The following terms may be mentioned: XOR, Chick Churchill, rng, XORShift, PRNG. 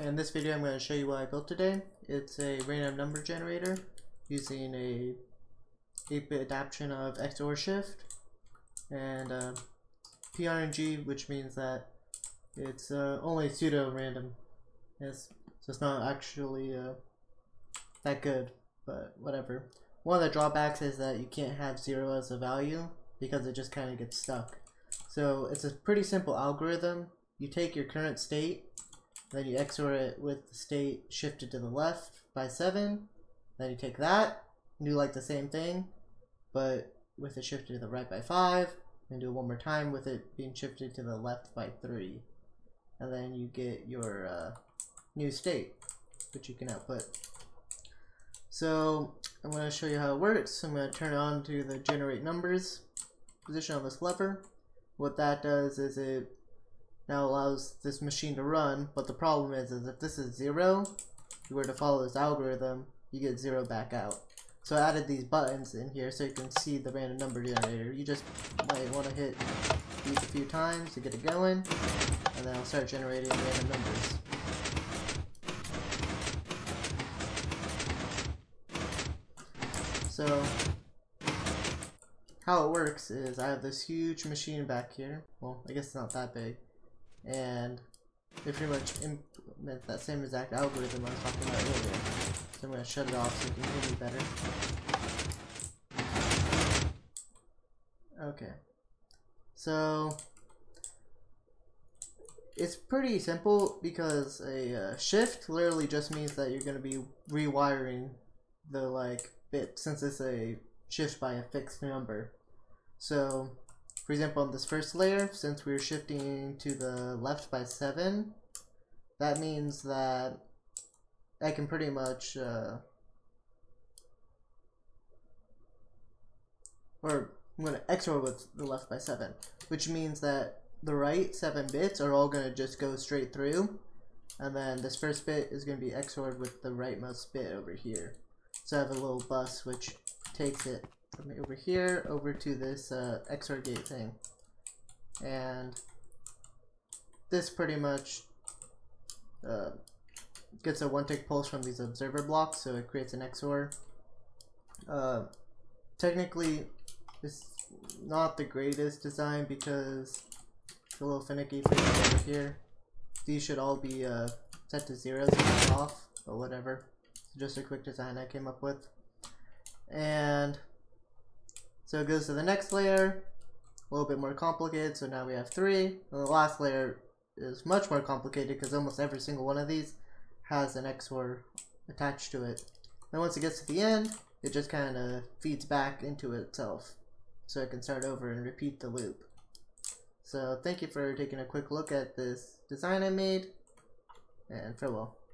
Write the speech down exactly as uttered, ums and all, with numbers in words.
In this video I'm going to show you what I built today. It's a random number generator using a eight bit adaptation of X O R shift and uh, P R N G, which means that it's uh, only pseudo random. Yes, so it's not actually uh, that good, but whatever. One of the drawbacks is that you can't have zero as a value because it just kind of gets stuck. So it's a pretty simple algorithm. You take your current state, then you X O R it with the state shifted to the left by seven, then you take that, and do like the same thing, but with it shifted to the right by five, and do it one more time with it being shifted to the left by three. And then you get your uh, new state, which you can output. So I'm going to show you how it works. I'm going to turn on to the generate numbers position on this lever. What that does is it now allows this machine to run, but the problem is, is if this is zero, if you were to follow this algorithm, you get zero back out. So I added these buttons in here so you can see the random number generator. You just might want to hit these a few times to get it going, and then I'll start generating random numbers. So how it works is I have this huge machine back here. Well, I guess it's not that big. And they pretty much implement that same exact algorithm I was talking about earlier. So I'm going to shut it off so you can hear me better. Okay. So it's pretty simple because a uh, shift literally just means that you're going to be rewiring the like bit, since it's a shift by a fixed number. So for example, on this first layer, since we're shifting to the left by seven, that means that I can pretty much, uh, or I'm going to X O R with the left by seven, which means that the right seven bits are all going to just go straight through, and then this first bit is going to be X O R'd with the rightmost bit over here. So I have a little bus which takes it from over here over to this uh, X O R gate thing, and this pretty much uh, gets a one-tick pulse from these observer blocks, so it creates an X O R. Uh, technically, it's not the greatest design because it's a little finicky for me over here. These should all be uh, set to zeros and off, but whatever. It's just a quick design I came up with. And so it goes to the next layer, a little bit more complicated, so now we have three. And the last layer is much more complicated because almost every single one of these has an X O R attached to it. Then once it gets to the end, it just kind of feeds back into itself, so it can start over and repeat the loop. So thank you for taking a quick look at this design I made, and farewell.